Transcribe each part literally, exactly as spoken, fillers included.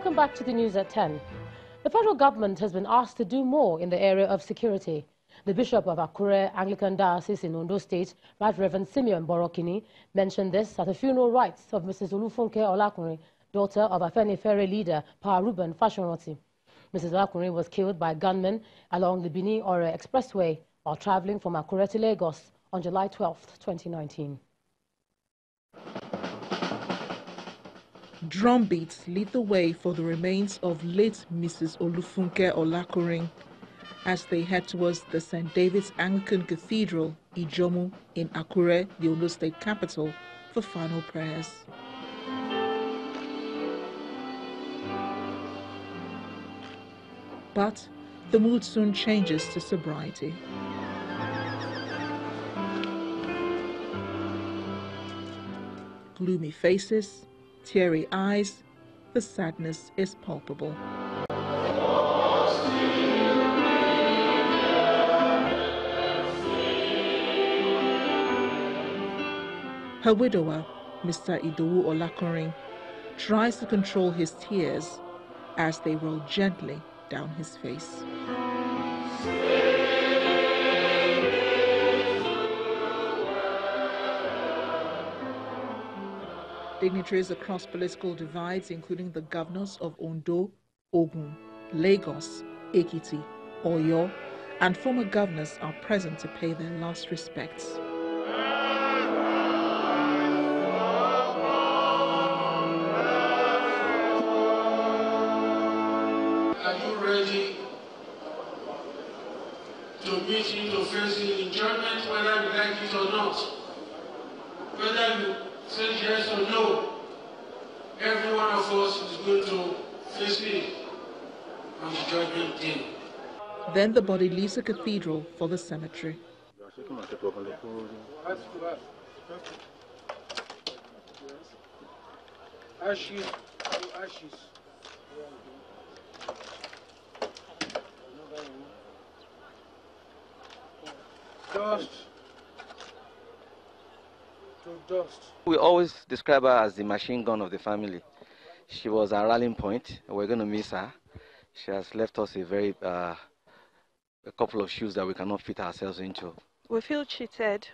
Welcome back to the news at ten. The federal government has been asked to do more in the area of security. The Bishop of Akure Anglican Diocese in Ondo State, Right Reverend Simeon Borokini, mentioned this at the funeral rites of Missus Olufunke Olakunri, daughter of Afenifere leader Pa Ruben Fashonoti. Missus Olakunri was killed by gunmen along the Bini Ore Expressway while traveling from Akure to Lagos on July twelfth, twenty nineteen. Drumbeats lit the way for the remains of late Missus Olufunke Olakunri as they head towards the Saint David's Anglican Cathedral, Ijomu, in Akure, the Ondo State capital, for final prayers. But the mood soon changes to sobriety. Gloomy faces, teary eyes, the sadness is palpable. Her widower, Mister Idowu Olakunri, tries to control his tears as they roll gently down his face. Dignitaries across political divides, including the governors of Ondo, Ogun, Lagos, Ekiti, Oyo, and former governors, are present to pay their last respects. Are you ready to meet him, to face his enjoyment, whether you like it or not? Whether you say yes or no, every one of us is going to face it on the judgment day. Then the body leaves the cathedral for the cemetery. Ashes to ashes. Dust to dust. We always describe her as the machine gun of the family. She was our rallying point. We're going to miss her. She has left us a very uh, a couple of shoes that we cannot fit ourselves into. We feel cheated.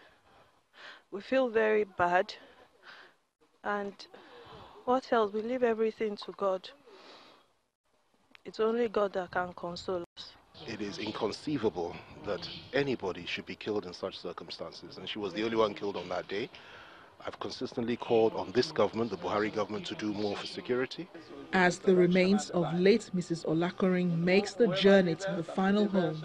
We feel very bad. And what else? We leave everything to God. It's only God that can console us. It is inconceivable that anybody should be killed in such circumstances, and she was the only one killed on that day. I've consistently called on this government, the Buhari government, to do more for security. As the remains of late Missus Olakunri makes the journey to her final home,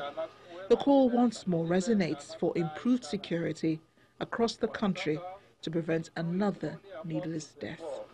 the call once more resonates for improved security across the country to prevent another needless death.